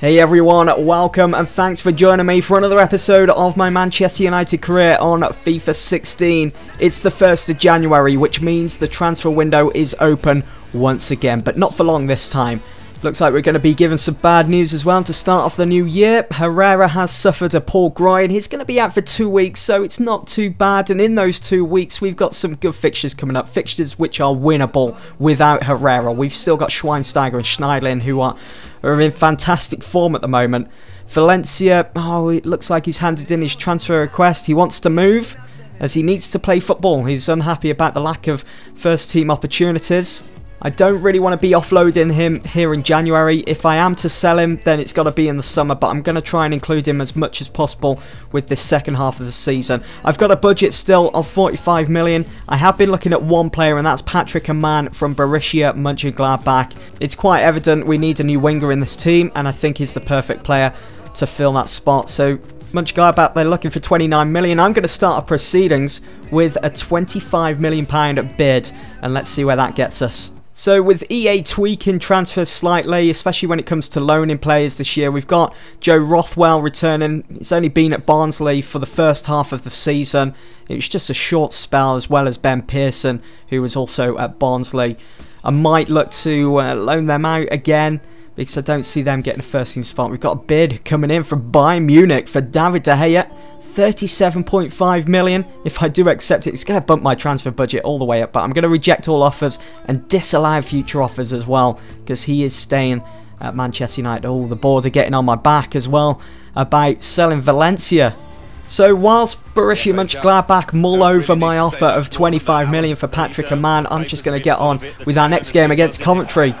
Hey everyone, welcome and thanks for joining me for another episode of my Manchester United career on FIFA 16. It's the 1st of January, which means the transfer window is open once again, but not for long this time. Looks like we're going to be given some bad news as well to start off the new year. Herrera has suffered a poor groin. He's going to be out for 2 weeks, so it's not too bad. And in those 2 weeks, we've got some good fixtures coming up, fixtures which are winnable without Herrera. We've still got Schweinsteiger and Schneidlin, who are in fantastic form at the moment. Valencia, oh, it looks like he's handed in his transfer request. He wants to move as he needs to play football. He's unhappy about the lack of first team opportunities. I don't really want to be offloading him here in January. If I am to sell him, then it's got to be in the summer, but I'm going to try and include him as much as possible with this second half of the season. I've got a budget still of 45 million. I have been looking at one player, and that's Patrick Amman from Borussia Mönchengladbach. It's quite evident we need a new winger in this team, and I think he's the perfect player to fill that spot. So Mönchengladbach, they're looking for 29 million. I'm going to start our proceedings with a £25 million bid, and let's see where that gets us. So with EA tweaking transfers slightly, especially when it comes to loaning players this year, we've got Joe Rothwell returning. He's only been at Barnsley for the first half of the season. It was just a short spell, as well as Ben Pearson, who was also at Barnsley. I might look to loan them out again, because I don't see them getting a first team spot. We've got a bid coming in from Bayern Munich for David De Gea. 37.5 million. If I do accept it, it's going to bump my transfer budget all the way up, but I'm going to reject all offers and disallow future offers as well, because he is staying at Manchester United. Oh, the board are getting on my back as well about selling Valencia. So whilst Borussia Mönchengladbach mull over my offer of 25 million for Patrick Amman, I'm just going to get on with our next game against Coventry.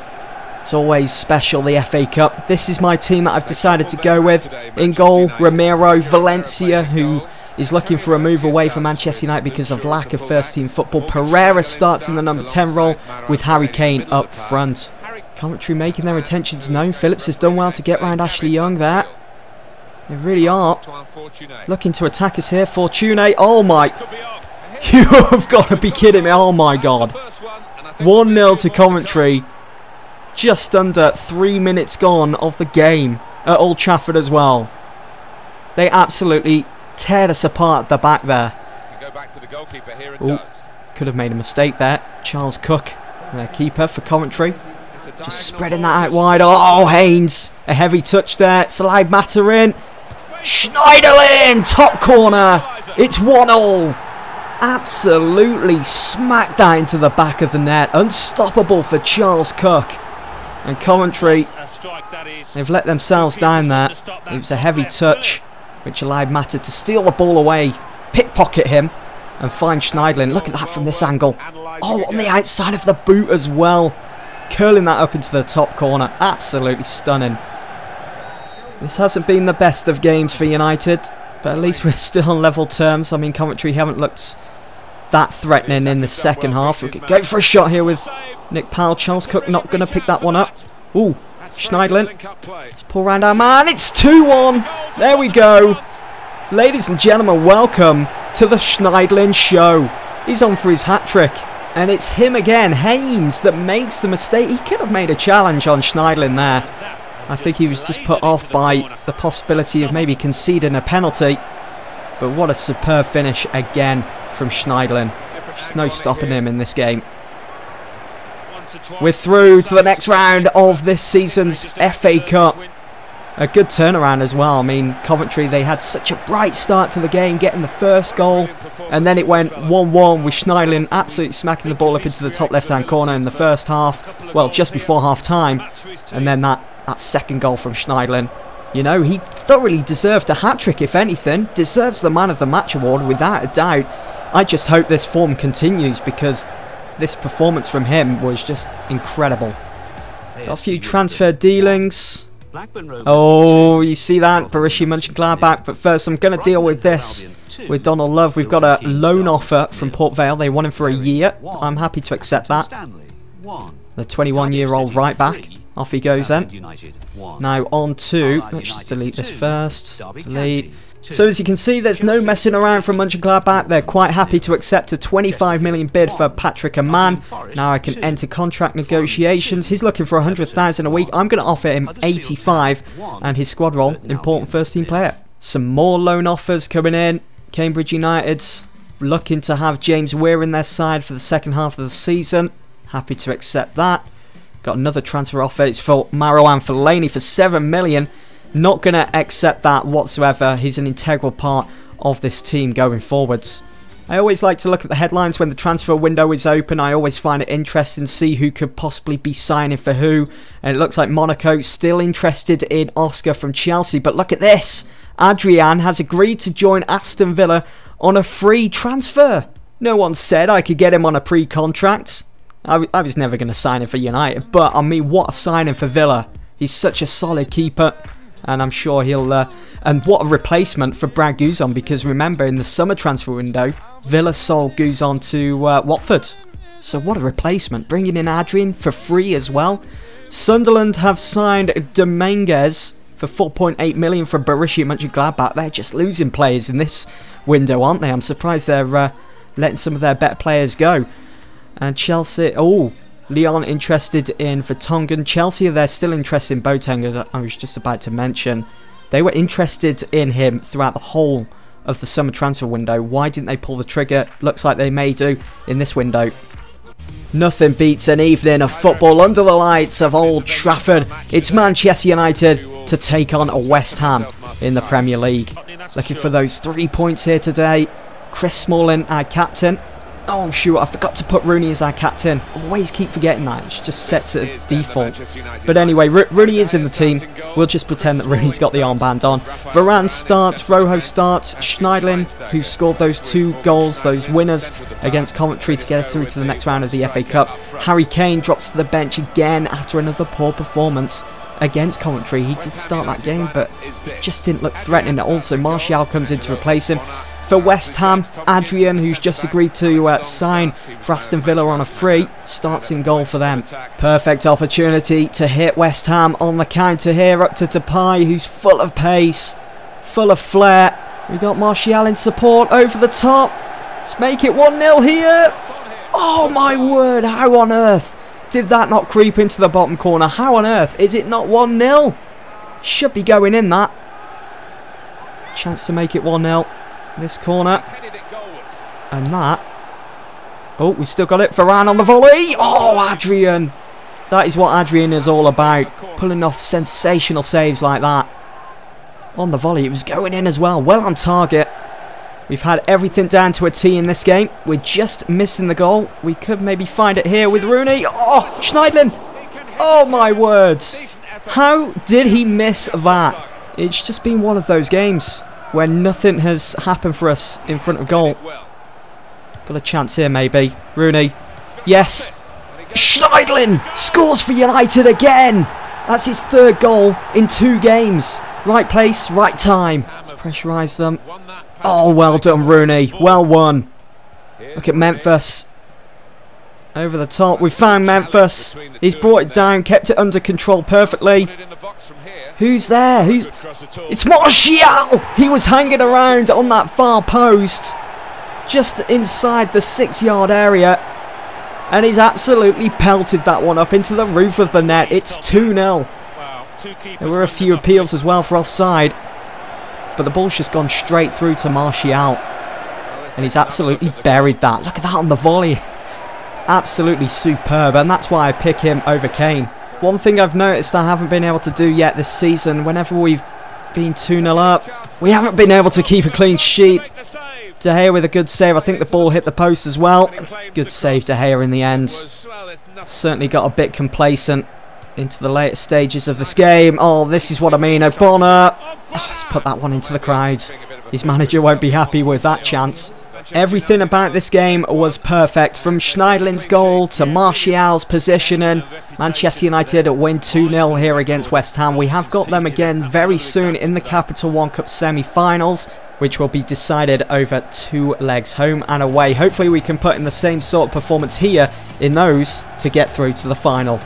It's always special, the FA Cup. This is my team that I've decided to go with. In goal, Romero. Valencia, who is looking for a move away from Manchester United because of lack of first-team football. Pereira starts in the number 10 role with Harry Kane up front. Coventry making their intentions known. Phillips has done well to get round Ashley Young there. They really are looking to attack us here. Fortune. Oh, my. You have got to be kidding me. Oh, my God. 1-0 to Coventry. Just under 3 minutes gone of the game at Old Trafford as well. They absolutely teared us apart at the back there. Go back to the goalkeeper here and could have made a mistake there. Charles Cook, their keeper for Coventry. Just spreading that out wide. Oh, Haynes. A heavy touch there. Slide Mata in. Schneidlin, top corner. It's 1-0. Absolutely smacked that into the back of the net. Unstoppable for Charles Cook. And Coventry, they've let themselves down there. It was a heavy touch, which allowed Mata to steal the ball away, pickpocket him, and find Schneidlin. Look at that from this angle. Oh, on the outside of the boot as well. Curling that up into the top corner. Absolutely stunning. This hasn't been the best of games for United, but at least we're still on level terms. I mean, Coventry haven't looked that threatening in the second half. We could go for a shot here with Nick Powell. Charles Cook not going to pick that one up. Ooh, Schneidlin. Let's pull round our man. It's 2-1. There we go. Ladies and gentlemen, welcome to the Schneidlin show. He's on for his hat-trick. And it's him again, Haynes, that makes the mistake. He could have made a challenge on Schneidlin there. I think he was just put off by the possibility of maybe conceding a penalty. But what a superb finish again from Schneidlin. Just no stopping him in this game. We're through to the next round of this season's FA Cup. A good turnaround as well. I mean, Coventry, they had such a bright start to the game, getting the first goal. And then it went 1-1 with Schneidlin absolutely smacking the ball up into the top left-hand corner in the first half. Well, just before half-time. And then that second goal from Schneidlin. You know, he thoroughly deserved a hat-trick, if anything. Deserves the Man of the Match award, without a doubt. I just hope this form continues, because this performance from him was just incredible. Got a few transfer dealings. Oh, you see that? Borussia Mönchengladbach. But first, I'm going to deal with this. With Donald Love, we've got a loan offer from Port Vale. They want him for a year. I'm happy to accept that. The 21-year-old right-back. Off he goes then. Now on to, let's just delete this first. Delete. So as you can see, there's no messing around from Mönchengladbach. They're quite happy to accept a £25 million bid for Patrick Amman. Now I can enter contract negotiations. He's looking for £100,000 a week. I'm going to offer him £85,000 and his squad role, important first team player. Some more loan offers coming in. Cambridge United looking to have James Weir in their side for the second half of the season. Happy to accept that. Got another transfer offer. It's for Marouane Fellaini for £7 million. Not going to accept that whatsoever. He's an integral part of this team going forwards. I always like to look at the headlines when the transfer window is open. I always find it interesting to see who could possibly be signing for who. And it looks like Monaco still interested in Oscar from Chelsea. But look at this. Adrian has agreed to join Aston Villa on a free transfer. No one said I could get him on a pre-contract. I was never going to sign him for United. But I mean, what a signing for Villa. He's such a solid keeper. And I'm sure he'll... and what a replacement for Brad Guzan, because remember, in the summer transfer window, Villa sold Guzan to Watford. So what a replacement. Bringing in Adrian for free as well. Sunderland have signed Dominguez for £4.8 million from Borussia Mönchengladbach. They're just losing players in this window, aren't they? I'm surprised they're letting some of their better players go. And Chelsea... Oh... Lyon interested in Vertonghen. Chelsea, they're still interested in Boateng, as I was just about to mention. They were interested in him throughout the whole of the summer transfer window. Why didn't they pull the trigger? Looks like they may do in this window. Nothing beats an evening of football under the lights of Old Trafford. It's Manchester United to take on West Ham in the Premier League. Looking for those 3 points here today. Chris Smalling, our captain. Oh shoot, I forgot to put Rooney as our captain. Always keep forgetting that. It just sets it as default. But anyway, Rooney is in the team. We'll just pretend that Rooney's got the armband on. Varane starts, Rojo starts, Schneidlin, who scored those two goals, those winners against Coventry to get us through to the next round of the FA Cup. Harry Kane drops to the bench again after another poor performance against Coventry. He did start that game, but it just didn't look threatening at all. So Martial comes in to replace him. For West Ham, Adrian, who's just agreed to sign for Aston Villa on a free, starts in goal for them. Perfect opportunity to hit West Ham on the counter here, up to Depay, who's full of pace, full of flair. We got Martial in support, over the top. Let's make it 1-0 here. Oh my word, how on earth did that not creep into the bottom corner? How on earth is it not 1-0? Should be going in that. Chance to make it 1-0. This corner, and that, oh, we still got it. Varane on the volley. Oh, Adrian, that is what Adrian is all about, pulling off sensational saves like that. On the volley, it was going in as well, well on target. We've had everything down to a T in this game. We're just missing the goal. We could maybe find it here with Rooney. Oh, Schneidlin, oh my words, how did he miss that? It's just been one of those games where nothing has happened for us in front of goal. Got a chance here maybe. Rooney. Yes. Schneidlin scores for United again. That's his third goal in 2 games. Right place, right time. Let's pressurise them. Oh, well done, Rooney. Well won. Look at Memphis. Over the top. We found Memphis. He's brought it down. Kept it under control perfectly. Who's there? Who's? It's Martial! He was hanging around on that far post, just inside the 6-yard area, and he's absolutely pelted that one up into the roof of the net. It's 2-0. There were a few appeals as well for offside, but the ball's just gone straight through to Martial, and he's absolutely buried that. Look at that on the volley. Absolutely superb, and that's why I pick him over Kane. One thing I've noticed I haven't been able to do yet this season, whenever we've been 2-0 up, we haven't been able to keep a clean sheet. De Gea with a good save. I think the ball hit the post as well. Good save, De Gea, in the end. Certainly got a bit complacent into the later stages of this game. Oh, this is what I mean. O'Bonna. Oh, let's put that one into the crowd. His manager won't be happy with that chance. Everything about this game was perfect, from Schneidlin's goal to Martial's positioning. Manchester United win 2-0 here against West Ham. We have got them again very soon in the Capital One Cup semi-finals, which will be decided over 2 legs, home and away. Hopefully we can put in the same sort of performance here in those to get through to the final.